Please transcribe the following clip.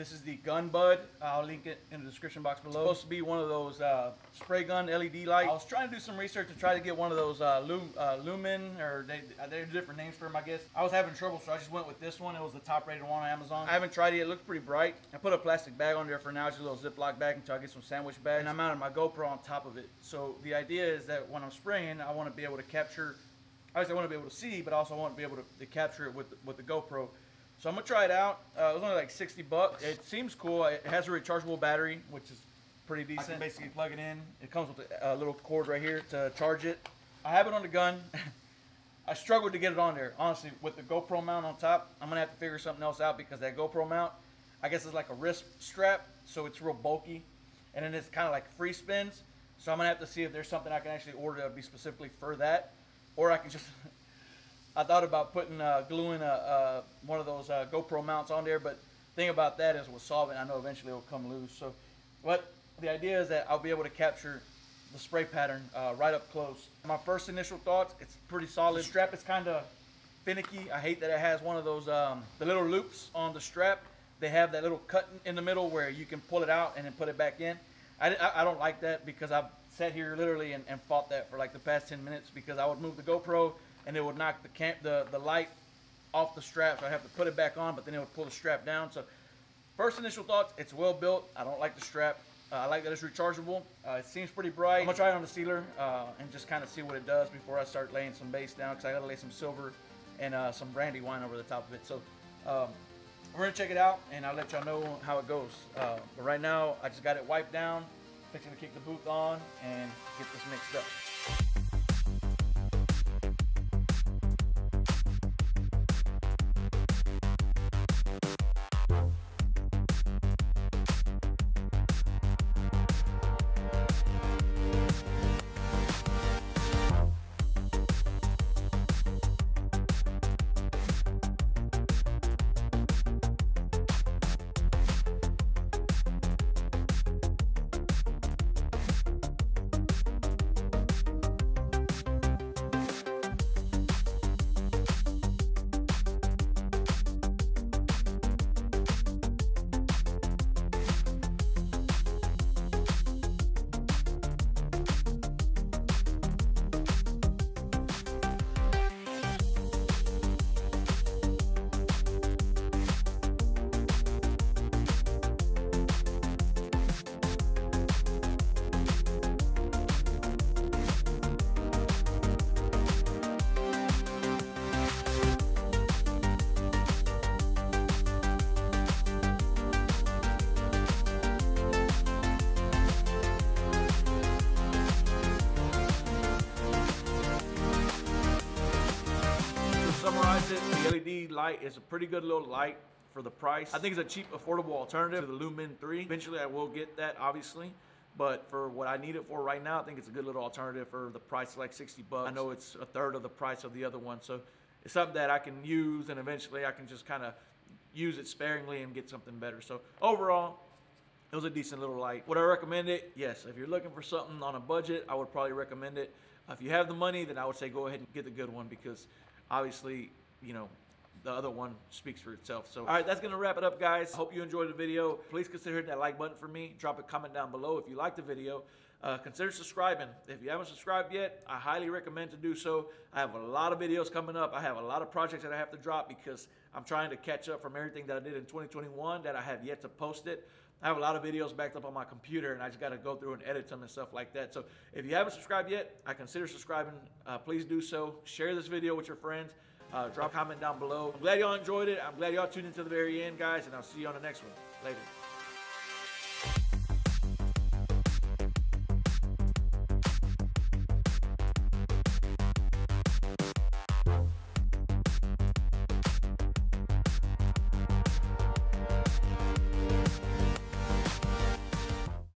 This is the Gunbudd. I'll link it in the description box below. It's supposed to be one of those spray gun LED lights. I was trying to do some research to try to get one of those Lumen, or they're different names for them, I guess. I was having trouble, so I just went with this one. It was the top rated one on Amazon. I haven't tried it. It looks pretty bright. I put a plastic bag on there for now. It's a little Ziploc bag until I get some sandwich bags. And I mounted my GoPro on top of it. So the idea is that when I'm spraying, I want to be able to capture, obviously I want to be able to see, but I also want to be able to capture it with the GoPro. So I'm gonna try it out. It was only like 60 bucks. It seems cool. It has a rechargeable battery, which is pretty decent. I can basically plug it in. It comes with a little cord right here to charge it. I have it on the gun. I struggled to get it on there. Honestly, with the GoPro mount on top, I'm gonna have to figure something else out because that GoPro mount, I guess it's like a wrist strap, so it's real bulky. And then it's kind of like free spins. So I'm gonna have to see if there's something I can actually order that would be specifically for that. Or I can just, I thought about putting, gluing one of those GoPro mounts on there, but the thing about that is with solvent, I know eventually it'll come loose. So, but the idea is that I'll be able to capture the spray pattern right up close. My first initial thoughts, it's pretty solid. The strap is kind of finicky. I hate that it has one of those, the little loops on the strap. They have that little cut in the middle where you can pull it out and then put it back in. I don't like that because I've sat here literally and fought that for like the past 10 minutes because I would move the GoPro and it would knock the light off the strap, so I'd have to put it back on, but then it would pull the strap down. So first initial thoughts, it's well built. I don't like the strap. I like that it's rechargeable. It seems pretty bright. I'm gonna try it on the sealer and just kind of see what it does before I start laying some base down, because I gotta lay some silver and some brandy wine over the top of it. So we're gonna check it out and I'll let y'all know how it goes. But right now I just got it wiped down, fixing to kick the booth on and get this mixed up. The LED light is a pretty good little light for the price. I think it's a cheap, affordable alternative to the Lumen 3. Eventually I will get that, obviously, but for what I need it for right now, I think it's a good little alternative for the price, like 60 bucks. I know it's a third of the price of the other one, so it's something that I can use, and eventually I can just kind of use it sparingly and get something better. So overall, it was a decent little light. Would I recommend it? Yes. If you're looking for something on a budget, I would probably recommend it. If you have the money, then I would say go ahead and get the good one, because obviously, you know, the other one speaks for itself. So, all right, that's gonna wrap it up, guys. I hope you enjoyed the video. Please consider hitting that like button for me. Drop a comment down below if you liked the video. Consider subscribing. If you haven't subscribed yet, I highly recommend to do so. I have a lot of videos coming up. I have a lot of projects that I have to drop because I'm trying to catch up from everything that I did in 2021 that I have yet to post it. I have a lot of videos backed up on my computer and I just gotta go through and edit them and stuff like that. So if you haven't subscribed yet, I consider subscribing. Please do so. Share this video with your friends. Drop a comment down below. I'm glad y'all enjoyed it. I'm glad y'all tuned in to the very end, guys, and I'll see you on the next one. Later.